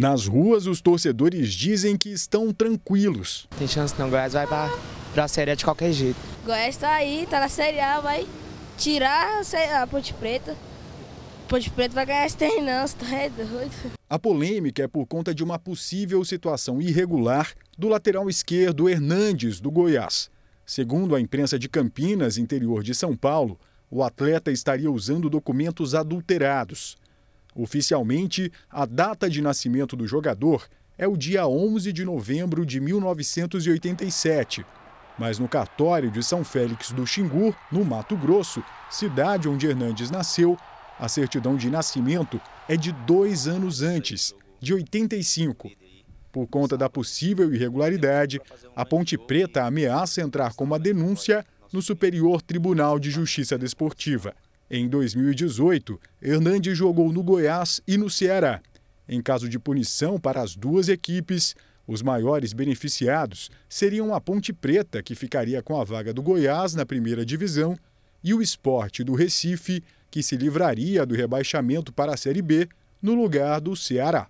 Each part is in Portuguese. Nas ruas, os torcedores dizem que estão tranquilos. Tem chance não, Goiás vai para a Série A de qualquer jeito. Goiás está aí, está na Série A, vai tirar a Ponte Preta. Ponte Preta vai ganhar esse terreno, não, você tá doido. A polêmica é por conta de uma possível situação irregular do lateral esquerdo Ernandes, do Goiás. Segundo a imprensa de Campinas, interior de São Paulo, o atleta estaria usando documentos adulterados. Oficialmente, a data de nascimento do jogador é o dia 11 de novembro de 1987. Mas no cartório de São Félix do Xingu, no Mato Grosso, cidade onde Ernandes nasceu, a certidão de nascimento é de 2 anos antes, de 85. Por conta da possível irregularidade, a Ponte Preta ameaça entrar com uma denúncia no Superior Tribunal de Justiça Desportiva. Em 2018, Ernandes jogou no Goiás e no Ceará. Em caso de punição para as duas equipes, os maiores beneficiados seriam a Ponte Preta, que ficaria com a vaga do Goiás na primeira divisão, e o Sport do Recife, que se livraria do rebaixamento para a Série B no lugar do Ceará.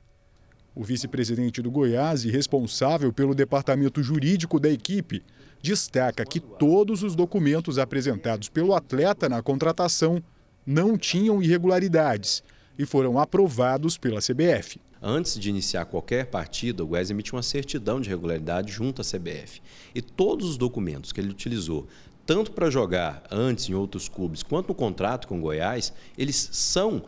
O vice-presidente do Goiás e responsável pelo departamento jurídico da equipe destaca que todos os documentos apresentados pelo atleta na contratação não tinham irregularidades e foram aprovados pela CBF. Antes de iniciar qualquer partida, o Goiás emite uma certidão de regularidade junto à CBF. E todos os documentos que ele utilizou, tanto para jogar antes em outros clubes, quanto no contrato com o Goiás, eles são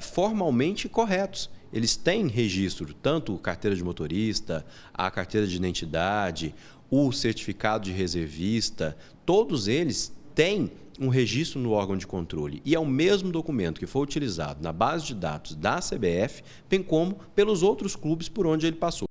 formalmente corretos. Eles têm registro, tanto carteira de motorista, a carteira de identidade, o certificado de reservista, todos eles têm um registro no órgão de controle. E é o mesmo documento que foi utilizado na base de dados da CBF, bem como pelos outros clubes por onde ele passou.